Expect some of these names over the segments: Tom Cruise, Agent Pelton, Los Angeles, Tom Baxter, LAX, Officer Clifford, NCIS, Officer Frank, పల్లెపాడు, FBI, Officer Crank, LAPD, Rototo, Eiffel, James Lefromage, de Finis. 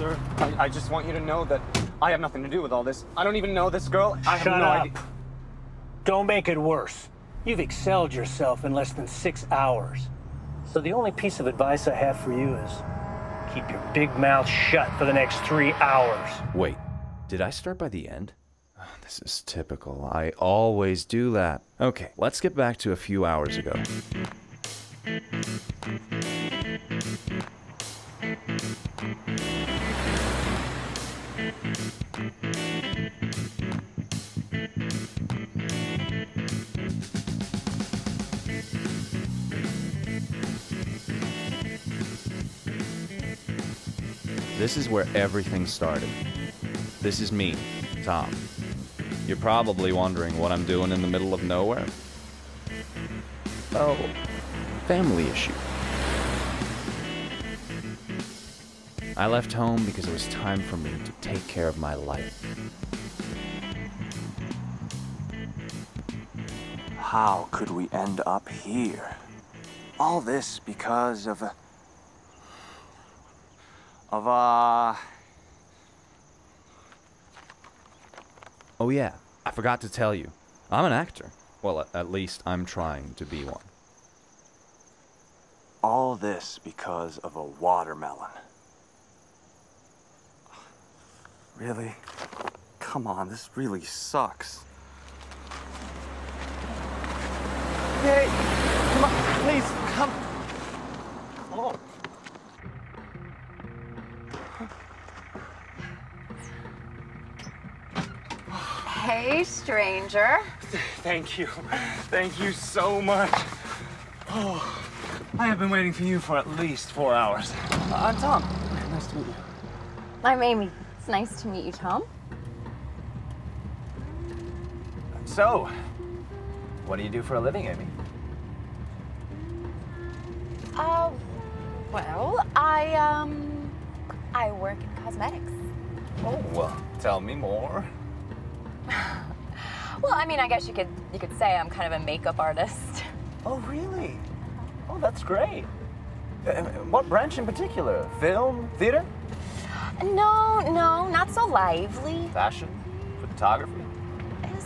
Officer, I just want you to know that I have nothing to do with all this. I don't even know this girl. I have no idea. Don't make it worse. You've excelled yourself in less than 6 hours. So the only piece of advice I have for you is keep your big mouth shut for the next 3 hours. Wait, did I start by the end? Oh, this is typical. I always do that. Okay, let's get back to a few hours ago. This is where everything started. This is me, Tom. You're probably wondering what I'm doing in the middle of nowhere. Oh, family issue. I left home because it was time for me to take care of my life. How could we end up here? All this because of Oh yeah, I forgot to tell you. I'm an actor. Well, at least I'm trying to be one. All this because of a watermelon. Really? Come on, this really sucks. Hey, come on, please, come. Oh. Hey, stranger. Thank you. Thank you so much. Oh, I have been waiting for you for at least 4 hours. I'm Tom. Nice to meet you. I'm Amy. Nice to meet you, Tom. So, what do you do for a living, Amy? Well, I work in cosmetics. Oh, well, tell me more. Well, I mean, I guess you could say I'm kind of a makeup artist. Oh, really? Oh, that's great. What branch in particular? Film, theater? No, not so lively. Fashion? Photography?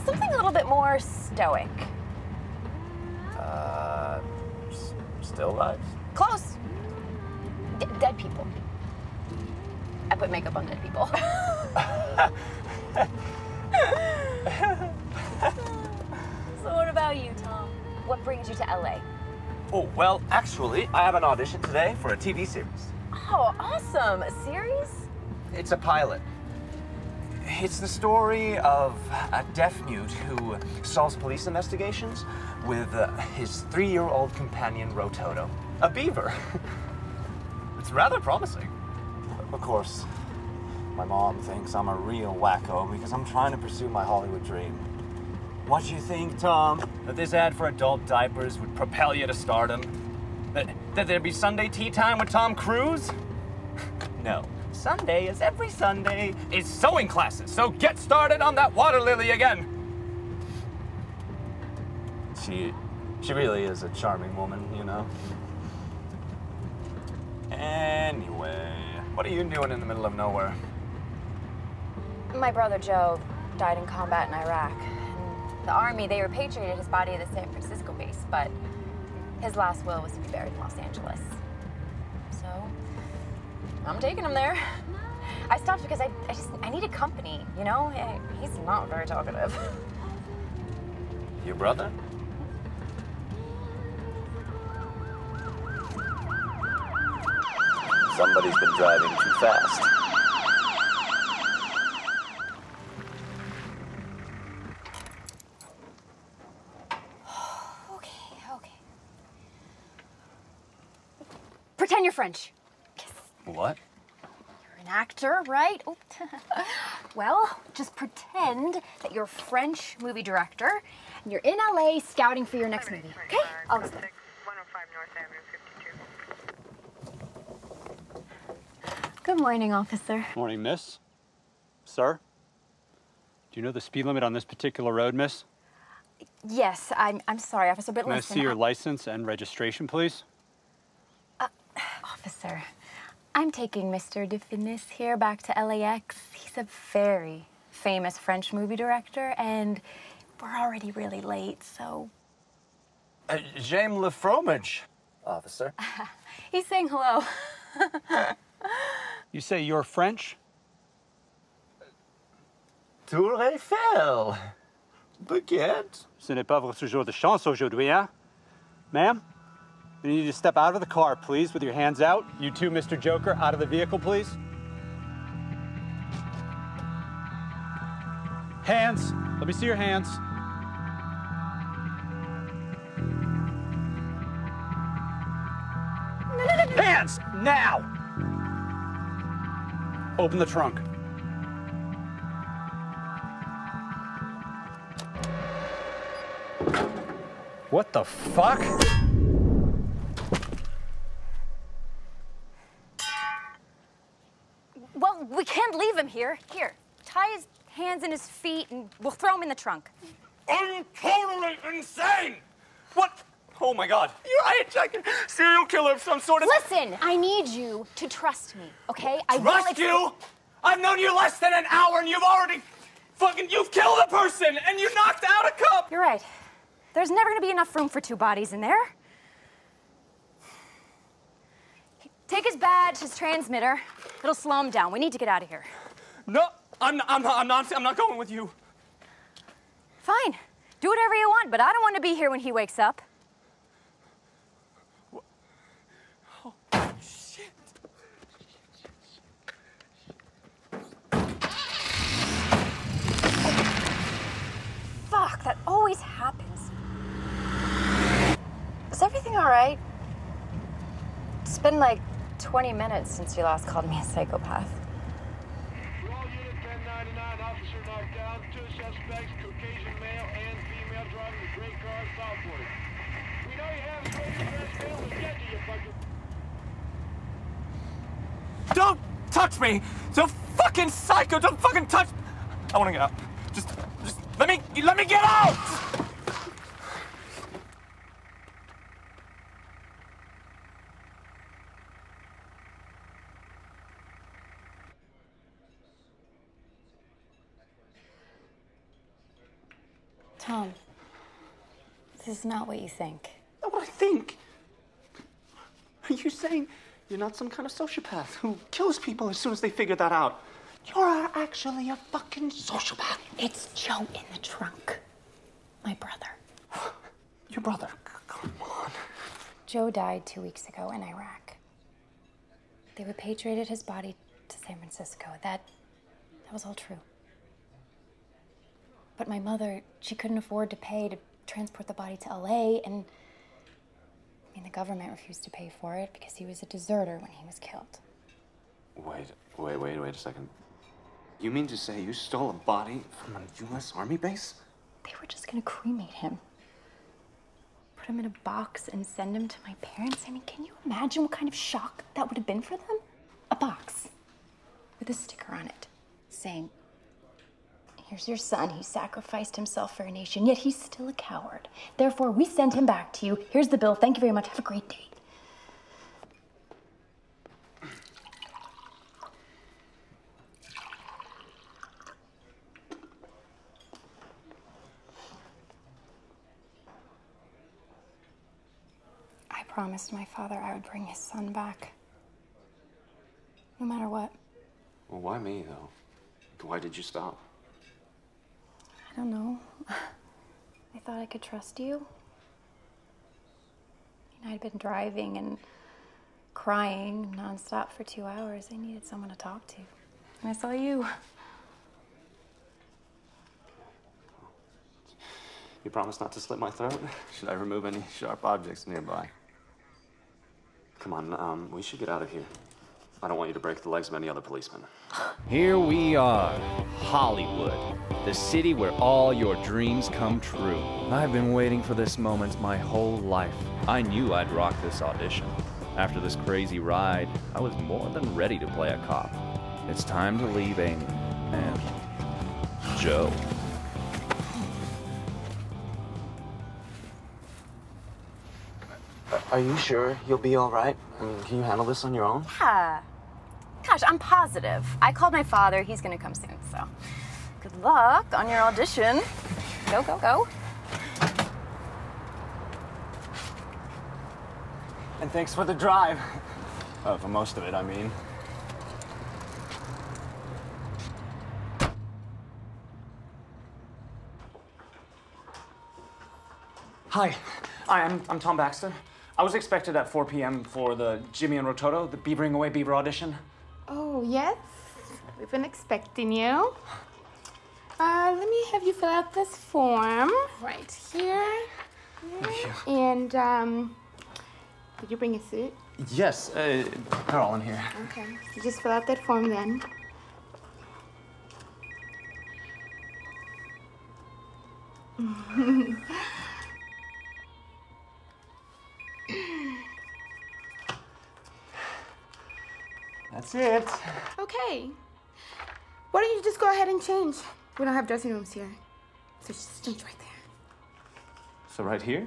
Something a little bit more stoic. Still lives? Close. Dead people. I put makeup on dead people. So what about you, Tom? What brings you to LA? Oh, well, actually, I have an audition today for a TV series. Oh, awesome. A series? It's a pilot. It's the story of a deaf-mute who solves police investigations with his 3-year-old companion, Rototo, a beaver. It's rather promising. Of course, my mom thinks I'm a real wacko because I'm trying to pursue my Hollywood dream. What do you think, Tom? That this ad for adult diapers would propel you to stardom? That there'd be Sunday tea time with Tom Cruise? No. Sunday is every Sunday is sewing classes, so get started on that water lily again. She really is a charming woman, you know. Anyway, what are you doing in the middle of nowhere? My brother Joe died in combat in Iraq. And the Army, they repatriated his body to the San Francisco base, but his last will was to be buried in Los Angeles. So I'm taking him there. I stopped because I need a company, you know? He's not very talkative. Your brother? Somebody's been driving too fast. Okay. Pretend you're French. What? You're an actor, right? Oh. Well, just pretend that you're a French movie director and you're in LA scouting for your next movie, okay? I'll explain. 105 North Avenue 52. Good morning, officer. Morning, miss. Sir? Do you know the speed limit on this particular road, miss? Yes, I'm sorry, officer, but listen. Can I see your license and registration, please? Officer. I'm taking Mr. de Finis here back to LAX. He's a very famous French movie director, and we're already really late, so... James Lefromage, officer. He's saying hello. You say you're French? Tour Eiffel. Baguette. Ce n'est pas votre jour de chance aujourd'hui, hein? Ma'am? You need to step out of the car, please, with your hands out. You too, Mr. Joker, out of the vehicle, please. Hands. Let me see your hands. Hands! Now! Open the trunk. What the fuck? We can't leave him here. Here, tie his hands and his feet, and we'll throw him in the trunk. Are you totally insane? What? Oh, my God. You're hijacking serial killer of some sort of... Listen, I need you to trust me, okay? Trust you? I've known you less than an hour, and you've already fucking... You've killed a person, and you knocked out a cop. You're right. There's never going to be enough room for two bodies in there. Take his badge, his transmitter. It'll slow him down. We need to get out of here. No, I'm not going with you. Fine. Do whatever you want, but I don't want to be here when he wakes up. What? Oh, shit. Fuck, that always happens. Is everything all right? It's been like 20 minutes since you last called me a psychopath. For all units, 1099, officer knocked down, 2 suspects, Caucasian male and female, driving the gray car southward. We know you have a great to get to you, fucking... Don't touch me! Don't fucking psycho! Don't fucking touch... I want to get out. Just let me get out! Tom, this is not what you think. Not what I think? Are you saying you're not some kind of sociopath who kills people as soon as they figure that out? You're actually a fucking sociopath. It's Joe in the trunk. My brother. Your brother? Come on. Joe died 2 weeks ago in Iraq. They repatriated his body to San Francisco. That was all true. But my mother, she couldn't afford to pay to transport the body to LA, and I mean, the government refused to pay for it because he was a deserter when he was killed. Wait a second. You mean to say you stole a body from a US Army base? They were just gonna cremate him. Put him in a box and send him to my parents? I mean, can you imagine what kind of shock that would have been for them? A box with a sticker on it saying, "Here's your son. He sacrificed himself for a nation, yet he's still a coward. Therefore, we send him back to you. Here's the bill. Thank you very much. Have a great day." I promised my father I would bring his son back. No matter what. Well, why me, though? Why did you stop? I don't know. I thought I could trust you. I mean, I'd been driving and crying nonstop for 2 hours. I needed someone to talk to. And I saw you. You promised not to slit my throat? Should I remove any sharp objects nearby? Come on, we should get out of here. I don't want you to break the legs of any other policeman. Here we are, Hollywood, the city where all your dreams come true. I've been waiting for this moment my whole life. I knew I'd rock this audition. After this crazy ride, I was more than ready to play a cop. It's time to leave Amy and Joe. Are you sure you'll be all right? I mean, can you handle this on your own? Yeah. gosh, I'm positive. I called my father. He's going to come soon, so good luck on your audition. Go, go, go. And thanks for the drive. For most of it, I mean. Hi. I'm Tom Baxter. I was expected at 4 p.m. for the Jimmy and Rototo, the Beavering Away Beaver audition. Oh, yes. We've been expecting you. Let me have you fill out this form right here. Thank you. And, did you bring a suit? Yes, they're all in here. Okay, you just fill out that form then. That's it. Okay. Why don't you just go ahead and change? We don't have dressing rooms here. So just change right there. So right here?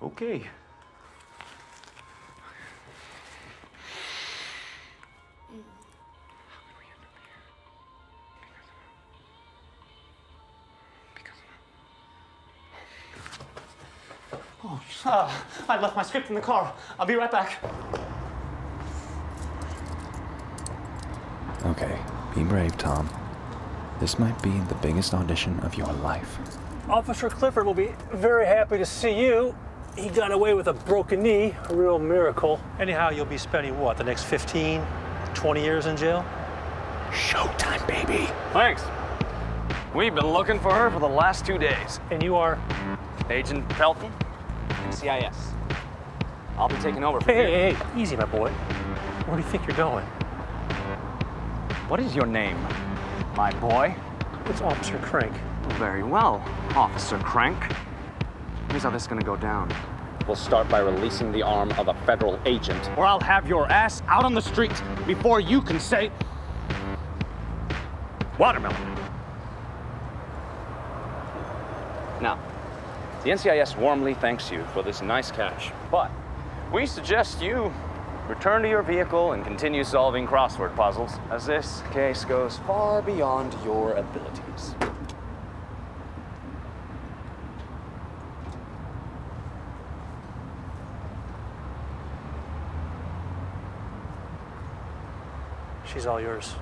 Okay. Oh, I left my script in the car. I'll be right back. Okay, be brave, Tom. This might be the biggest audition of your life. Officer Clifford will be very happy to see you. He got away with a broken knee, a real miracle. Anyhow, you'll be spending, what, the next 15, 20 years in jail? Showtime, baby. Thanks. We've been looking for her for the last 2 days. And you are? Agent Pelton, NCIS. I'll be taking over from here. Hey, hey, easy, my boy. Where do you think you're going? What is your name, my boy? It's Officer Crank. Very well, Officer Crank. Here's how this is gonna go down. We'll start by releasing the arm of a federal agent, or I'll have your ass out on the street before you can say, watermelon. Now, the NCIS warmly thanks you for this nice catch, but we suggest you return to your vehicle and continue solving crossword puzzles, as this case goes far beyond your abilities. She's all yours.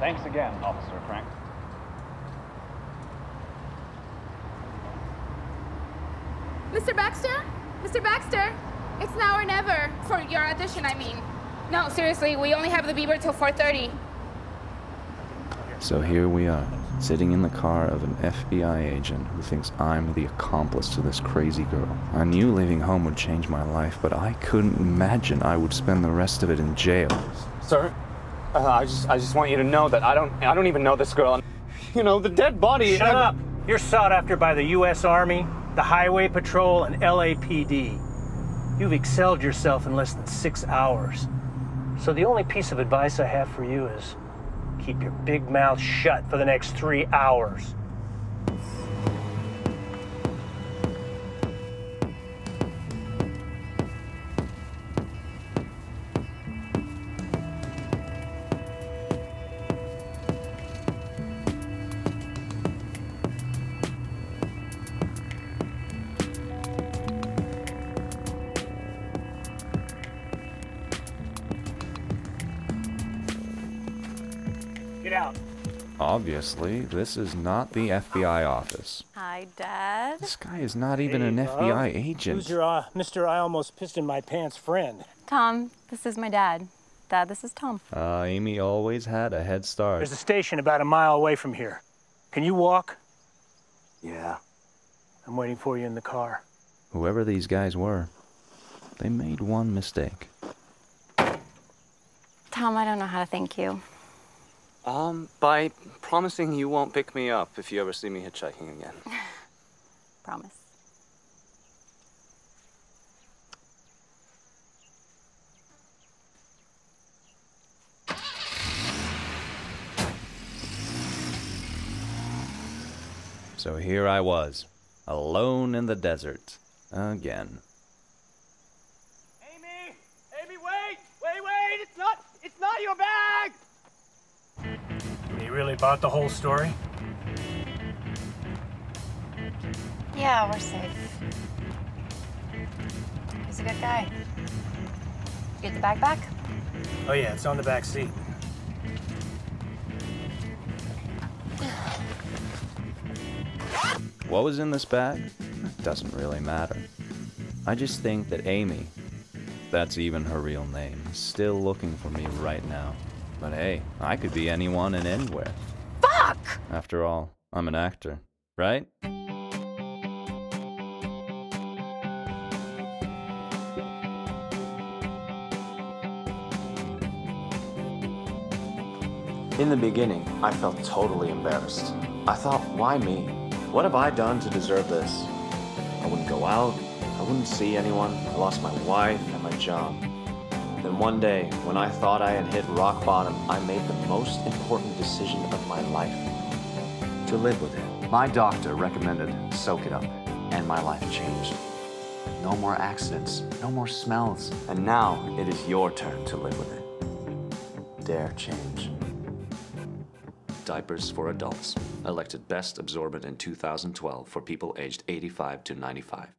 Thanks again, Officer Frank. Mr. Baxter? Mr. Baxter? It's now or never. For your audition, I mean. No, seriously, we only have the Beaver till 4:30. So here we are, sitting in the car of an FBI agent who thinks I'm the accomplice to this crazy girl. I knew leaving home would change my life, but I couldn't imagine I would spend the rest of it in jail. Sir, I just want you to know that I don't even know this girl. You know, the dead body. Shut up! You're sought after by the U.S. Army, the Highway Patrol, and LAPD. You've excelled yourself in less than 6 hours. So the only piece of advice I have for you is keep your big mouth shut for the next 3 hours. Obviously, this is not the FBI office. Hi, Dad. This guy is not even an FBI agent. Who's your Mr. I almost pissed in my pants friend? Tom, this is my dad. Dad, this is Tom. Amy always had a head start. There's a station about a mile away from here. Can you walk? Yeah. I'm waiting for you in the car. Whoever these guys were, they made one mistake. Tom, I don't know how to thank you. By promising you won't pick me up if you ever see me hitchhiking again. Promise. So here I was, alone in the desert, again. They bought the whole story? Yeah, we're safe. He's a good guy. You get the backpack? Oh yeah, it's on the back seat. What was in this bag? It doesn't really matter. I just think that Amy, that's even her real name, is still looking for me right now. But hey, I could be anyone and anywhere. Fuck! After all, I'm an actor, right? In the beginning, I felt totally embarrassed. I thought, why me? What have I done to deserve this? I wouldn't go out, I wouldn't see anyone, I lost my wife and my job. Then one day, when I thought I had hit rock bottom, I made the most important decision of my life, to live with it. My doctor recommended soak it up, and my life changed. No more accidents, no more smells, and now it is your turn to live with it. Dare change. Diapers for adults, elected best absorbent in 2012 for people aged 85 to 95.